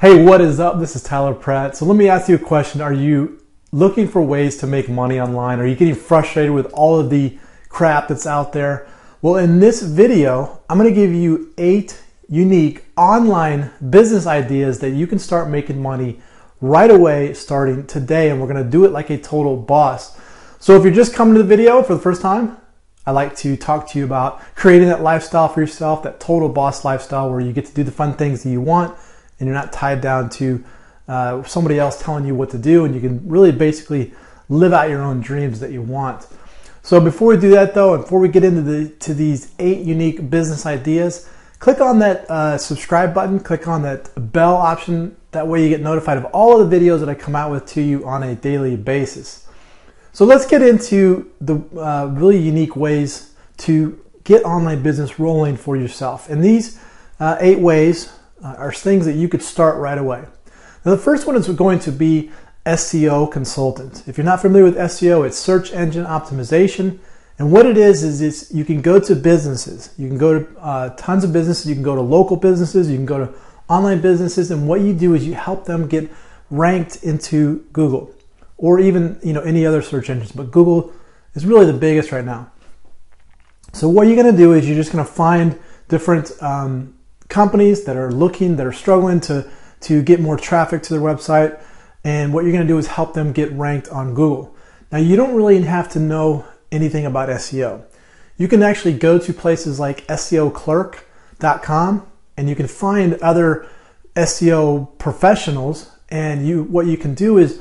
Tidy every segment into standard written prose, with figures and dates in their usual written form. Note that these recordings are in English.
Hey, what is up? This is Tyler Pratt. So let me ask you a question. Are you looking for ways to make money online? Are you getting frustrated with all of the crap that's out there? Well, in this video, I'm going to give you 8 unique online business ideas that you can start making money right away starting today, and we're going to do it like a total boss. So if you're just coming to the video for the first time, I like to talk to you about creating that lifestyle for yourself, that total boss lifestyle where you get to do the fun things that you want and you're not tied down to somebody else telling you what to do, and you can really basically live out your own dreams that you want. So before we do that though, and before we get into these 8 unique business ideas, click on that subscribe button, click on that bell option. That way you get notified of all of the videos that I come out with to you on a daily basis. So let's get into the really unique ways to get online business rolling for yourself. And these 8 ways are things that you could start right away. Now the first one is going to be SEO consultant. If you're not familiar with SEO, it's search engine optimization. And what it is you can go to businesses. You can go to tons of businesses. You can go to local businesses. You can go to online businesses. And what you do is you help them get ranked into Google, or even any other search engines, but Google is really the biggest right now. So what you're gonna do is you're just gonna find different companies that are struggling to get more traffic to their website, and what you're gonna do is help them get ranked on Google. Now you don't really have to know anything about SEO. You can actually go to places like SEOClerk.com and you can find other SEO professionals, and what you can do is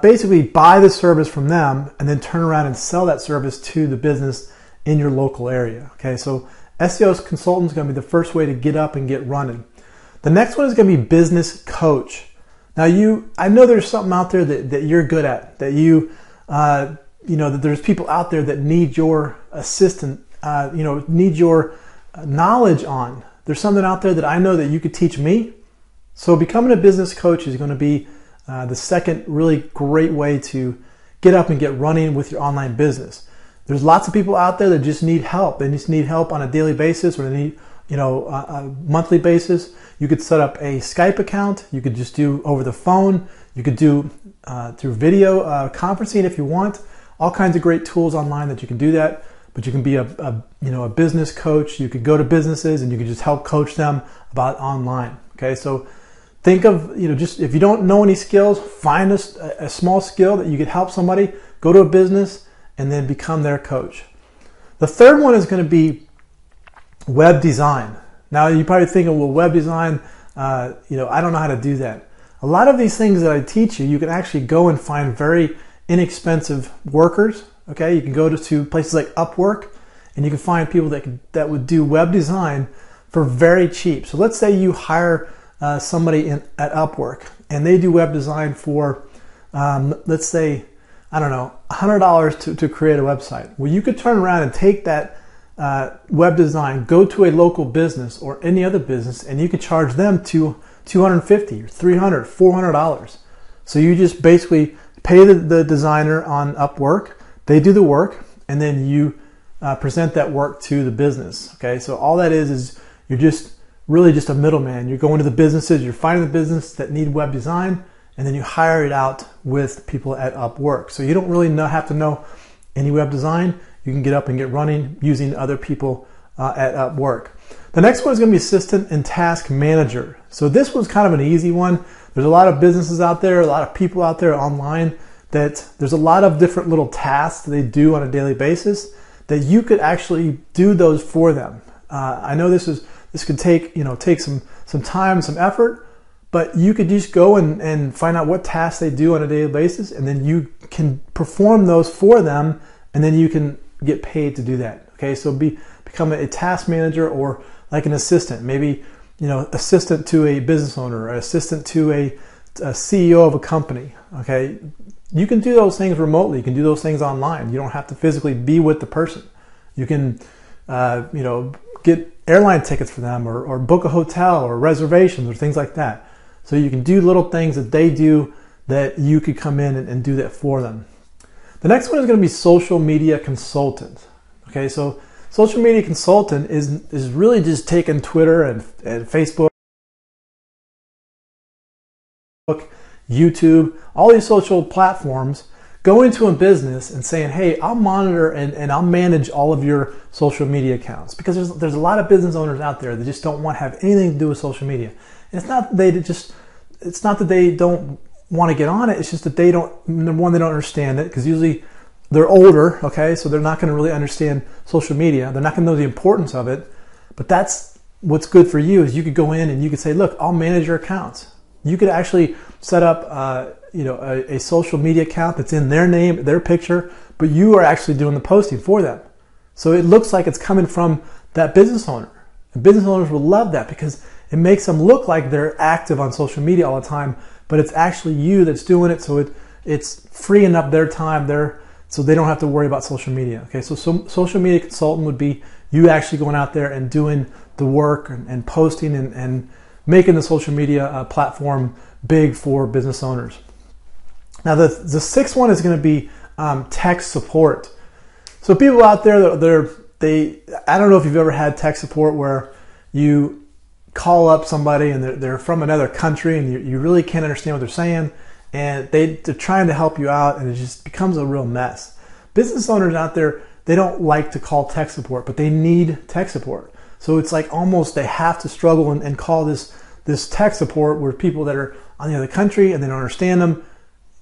basically buy the service from them and then turn around and sell that service to the business in your local area. Okay, so SEO consultant is going to be the first way to get up and get running. The next one is going to be business coach. Now I know there's something out there that you're good at, that that there's people out there that need your assistance, need your knowledge on. There's something out there that I know that you could teach me. So becoming a business coach is going to be the second really great way to get up and get running with your online business. There's lots of people out there that just need help. They just need help on a daily basis, or they need, a monthly basis. You could set up a Skype account. You could just do over the phone. You could do through video conferencing if you want. All kinds of great tools online that you can do that. But you can be a business coach. You could go to businesses and you could just help coach them about online. Okay, so think of, just if you don't know any skills, find a small skill that you could help somebody, go to a business, and then become their coach. The third one is going to be web design. Now you're probably thinking, well, web design, I don't know how to do that. A lot of these things that I teach you can actually go and find very inexpensive workers. Okay, you can go to places like Upwork, and you can find people that would do web design for very cheap. So let's say you hire somebody at Upwork, and they do web design for, let's say, I don't know, $100 to create a website. Well, you could turn around and take that web design, go to a local business or any other business, and you could charge them $250 or $300, $400. So you just basically pay the designer on Upwork, they do the work, and then you present that work to the business. Okay, so all that is you're just really just a middleman. You're going to the businesses, you're finding the business that need web design, and then you hire it out with people at Upwork. So you don't really have to know any web design. You can get up and get running using other people at Upwork. The next one is gonna be assistant and task manager. So this one's kind of an easy one. There's a lot of businesses out there, a lot of people out there online that there's a lot of different little tasks that they do on a daily basis that you could actually do those for them. I know this could take some time, some effort, but you could just go and find out what tasks they do on a daily basis, and then you can perform those for them, and then you can get paid to do that. Okay, so become a task manager, or like an assistant, maybe assistant to a business owner, or assistant to a CEO of a company. Okay, you can do those things remotely. You can do those things online. You don't have to physically be with the person. You can get airline tickets for them, or book a hotel or reservations or things like that. So you can do little things that they do that you could come in and do that for them. The next one is going to be social media consultant. Okay, so social media consultant is really just taking Twitter and Facebook YouTube, all these social platforms, go into a business and saying, hey, I'll monitor and I'll manage all of your social media accounts, because there's a lot of business owners out there that just don't want to have anything to do with social media. And it's not that they don't want to get on it, it's just that they don't, number one, they don't understand it, because usually they're older, okay, so they're not going to really understand social media, they're not going to know the importance of it. But that's what's good for you, is you could go in and you could say, look, I'll manage your accounts. You could actually set up a social media account that's in their name, their picture, but you are actually doing the posting for them. So it looks like it's coming from that business owner. And business owners will love that, because it makes them look like they're active on social media all the time, but it's actually you that's doing it, so it's freeing up their time, so they don't have to worry about social media. Okay, so social media consultant would be you actually going out there and doing the work and posting and making the social media platform big for business owners. Now the sixth one is going to be tech support. So people out there, I don't know if you've ever had tech support where you call up somebody and they're from another country and you really can't understand what they're saying, and they're trying to help you out, and it just becomes a real mess. Business owners out there, they don't like to call tech support, but they need tech support. So it's like almost they have to struggle and call this tech support where people that are on the other country and they don't understand them,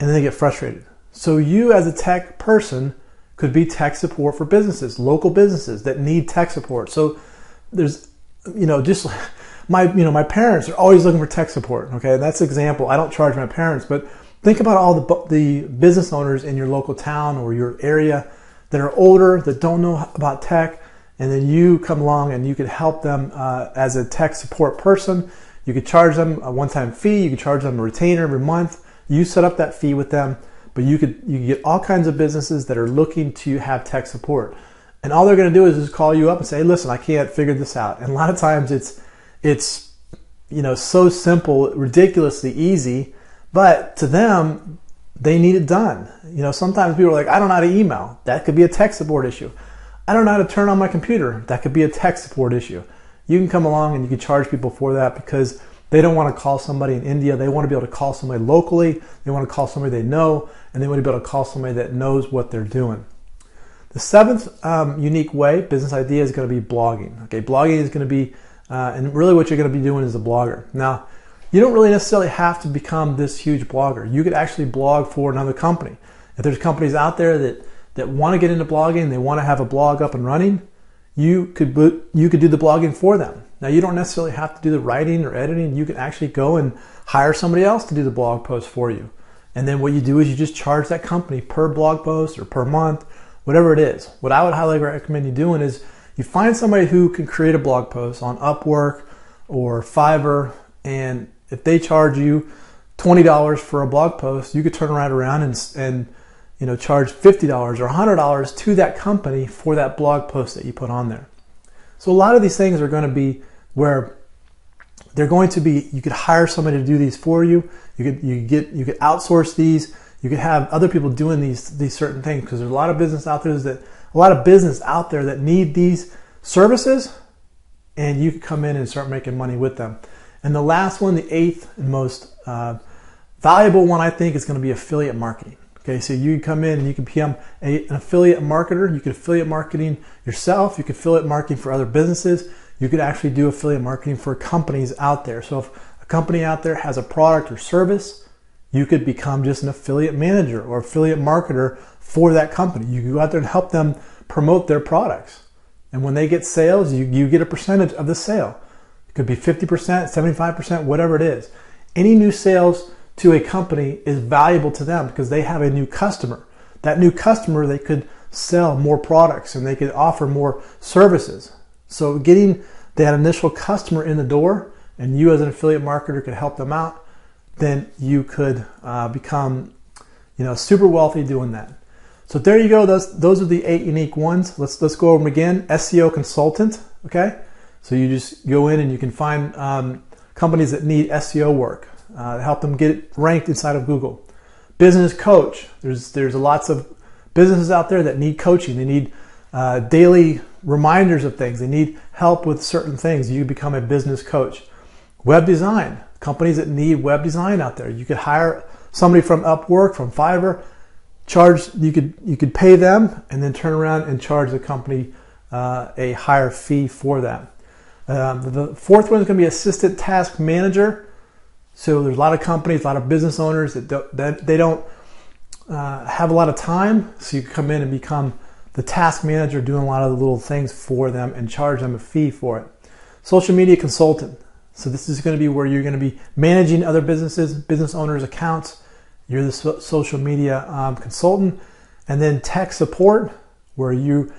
and then they get frustrated. So you as a tech person could be tech support for businesses, local businesses that need tech support. So there's, just like my parents are always looking for tech support. Okay, and that's an example. I don't charge my parents, but think about all the business owners in your local town or your area that are older, that don't know about tech. And then you come along and you could help them as a tech support person. You could charge them a one-time fee. You could charge them a retainer every month. You set up that fee with them, but you could get all kinds of businesses that are looking to have tech support. And all they're going to do is just call you up and say, listen, I can't figure this out. And a lot of times it's so simple, ridiculously easy, but to them, they need it done. Sometimes people are like, I don't know how to email. That could be a tech support issue. I don't know how to turn on my computer. That could be a tech support issue. You can come along and you can charge people for that, because they don't want to call somebody in India. They want to be able to call somebody locally. They want to call somebody they know, and they want to be able to call somebody that knows what they're doing. The seventh unique way, business idea, is going to be blogging. Okay, blogging is going to be, and really what you're going to be doing is a blogger. Now, you don't really necessarily have to become this huge blogger. You could actually blog for another company. If there's companies out there that want to get into blogging, they want to have a blog up and running, you could do the blogging for them. Now, you don't necessarily have to do the writing or editing. You can actually go and hire somebody else to do the blog post for you. And then what you do is you just charge that company per blog post or per month, whatever it is. What I would highly recommend you doing is you find somebody who can create a blog post on Upwork or Fiverr, and if they charge you $20 for a blog post, you could turn right around and charge $50 or $100 to that company for that blog post that you put on there. So a lot of these things are going to be where they're going to be, you could hire somebody to do these for you. You could outsource these. You could have other people doing these certain things, because there's a lot of business out there that need these services, and you could come in and start making money with them. And the last one, the eighth and most valuable one, I think, is going to be affiliate marketing. Okay, so you can come in and you can become an affiliate marketer. You could affiliate marketing yourself. You could affiliate marketing for other businesses. You could actually do affiliate marketing for companies out there. So if a company out there has a product or service, you could become just an affiliate manager or affiliate marketer for that company. You could go out there and help them promote their products. And when they get sales, you get a percentage of the sale. It could be 50%, 75%, whatever it is. Any new sales to a company is valuable to them, because they have a new customer. That new customer, they could sell more products and they could offer more services. So getting that initial customer in the door, and you as an affiliate marketer could help them out, then you could become super wealthy doing that. So there you go. Those are the 8 unique ones. Let's go over them again. SEO consultant. Okay, so you just go in and you can find companies that need SEO work. Help them get ranked inside of Google. Business coach. There's lots of businesses out there that need coaching. They need daily reminders of things. They need help with certain things. You become a business coach. Web design. companies that need web design out there. You could hire somebody from Upwork, from Fiverr, charge, you could pay them and then turn around and charge the company a higher fee for that. The fourth one is going to be assistant task manager. So there's a lot of companies, a lot of business owners that they don't have a lot of time. So you come in and become the task manager, doing a lot of the little things for them and charge them a fee for it. Social media consultant. So this is going to be where you're going to be managing other businesses, business owners' accounts. You're the social media consultant. And then tech support, where you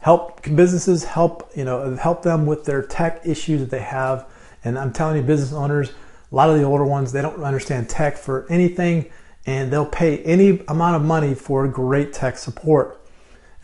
help businesses, help them with their tech issues that they have. And I'm telling you, business owners, a lot of the older ones, they don't understand tech for anything, and they'll pay any amount of money for great tech support.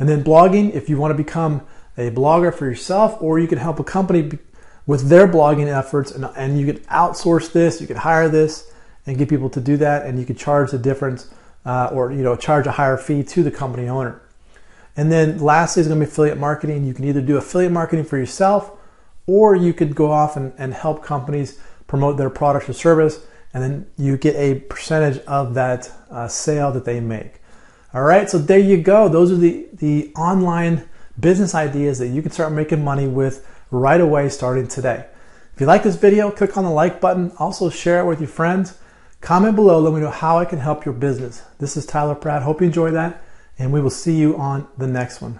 And then blogging, if you want to become a blogger for yourself, or you can help a company with their blogging efforts, and you could outsource this, you could hire this and get people to do that, and you could charge the difference or charge a higher fee to the company owner. And then lastly is going to be affiliate marketing. You can either do affiliate marketing for yourself, or you could go off and help companies promote their product or service, and then you get a percentage of that sale that they make. All right, so there you go. Those are the online business ideas that you can start making money with right away, starting today. If you like this video, click on the like button. Also share it with your friends. Comment below, let me know how I can help your business. This is Tyler Pratt. Hope you enjoy that, and we will see you on the next one.